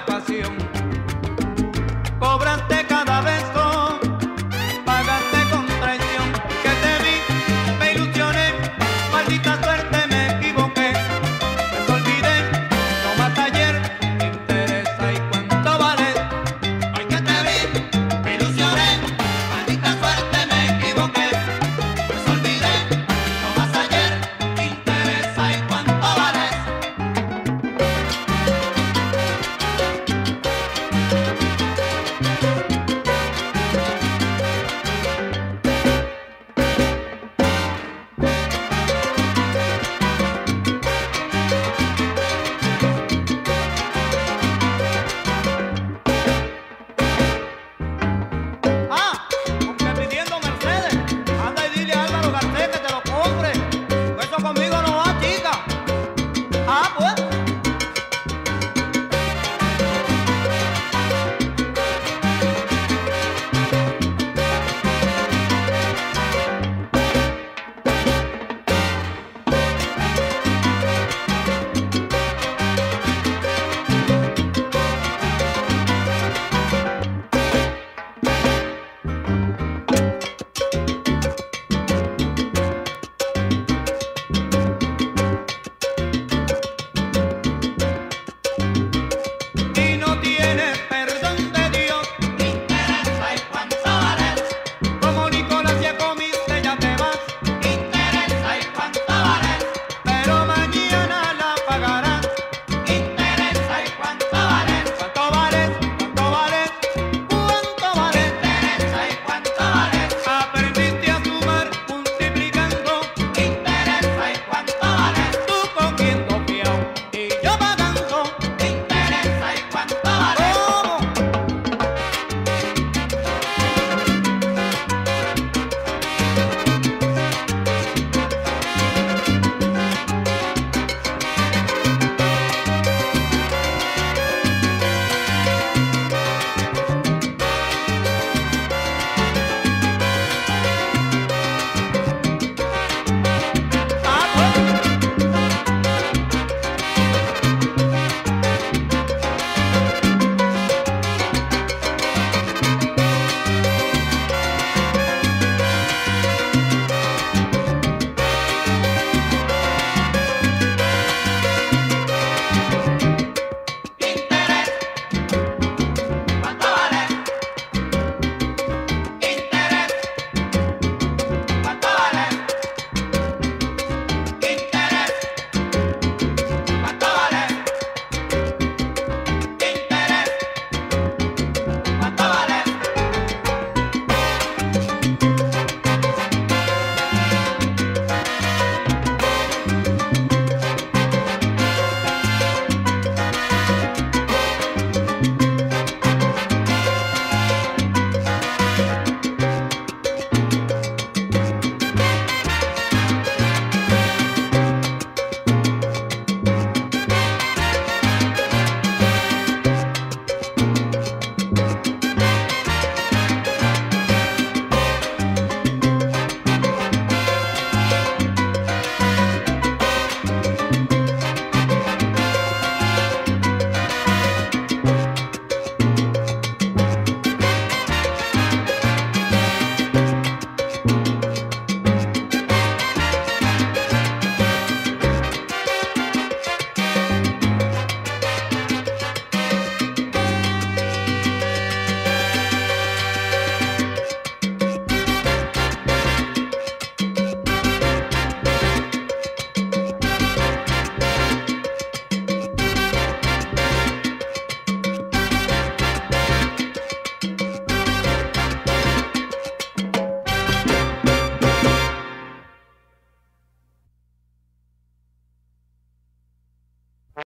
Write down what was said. la pasión. Cobran